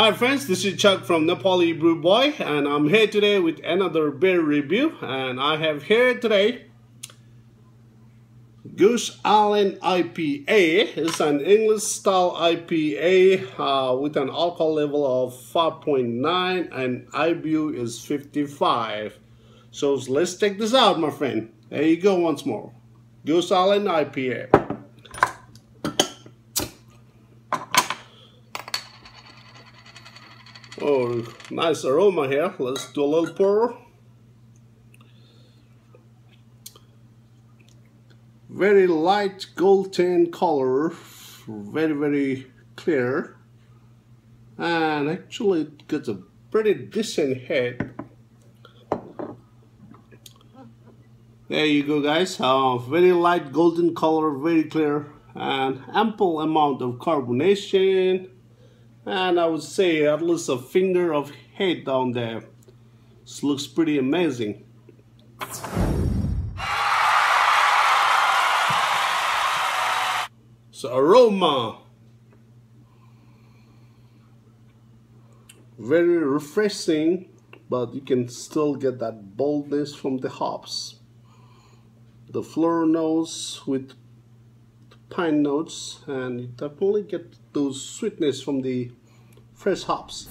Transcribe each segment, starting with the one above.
Hi friends, this is Chuck from Nepali Brew Boy, and I'm here today with another beer review, and I have here today Goose Island IPA. It's an English style IPA with an alcohol level of 5.9 and IBU is 55. So let's check this out, my friend. There you go once more. Goose Island IPA. Oh, nice aroma here. Let's do a little pour. Very light golden color, very clear, and actually it gets a pretty decent head. There you go, guys. Very light golden color, very clear, and ample amount of carbonation. And I would say at least a finger of head down there. This looks pretty amazing. So aroma. Very refreshing, but you can still get that boldness from the hops. The floral notes with pine notes, and you definitely get those sweetness from the fresh hops.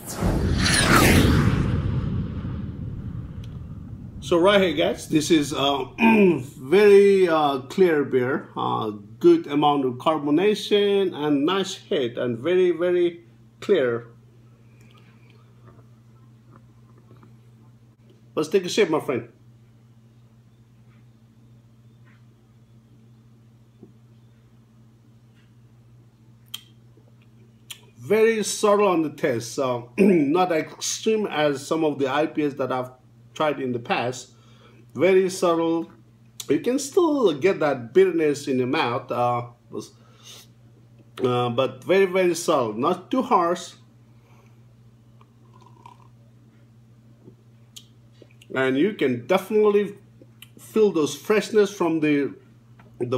So right here, guys, this is very clear beer, good amount of carbonation and nice head, and very clear. Let's take a sip, my friend. Very subtle on the taste, so not extreme as some of the IPAs that I've tried in the past. Very subtle. You can still get that bitterness in your mouth, but very subtle. Not too harsh. And you can definitely feel those freshness from the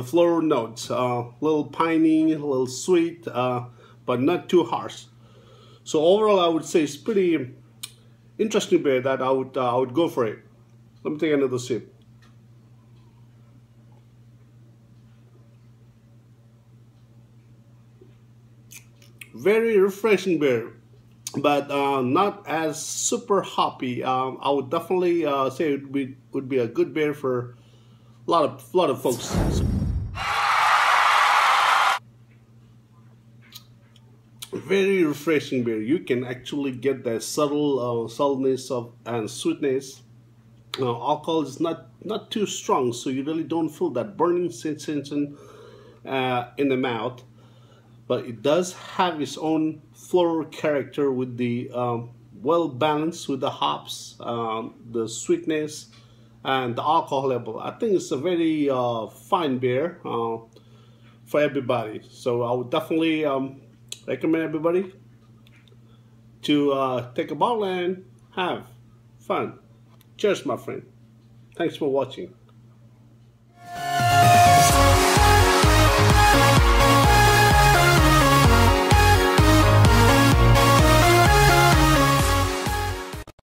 floral notes. Little piney, a little sweet. But not too harsh. So overall, I would say it's pretty interesting beer that I would go for it. Let me take another sip. Very refreshing beer, but not as super hoppy. I would definitely say it would be a good beer for a lot of folks. So very refreshing beer. You can actually get that subtle subtleness and sweetness. Alcohol is not too strong, so you really don't feel that burning sensation in the mouth. But it does have its own floral character with the well balanced with the hops, the sweetness, and the alcohol level. I think it's a very fine beer for everybody. So I would definitely recommend everybody to take a bottle and have fun. Cheers, my friend. Thanks for watching.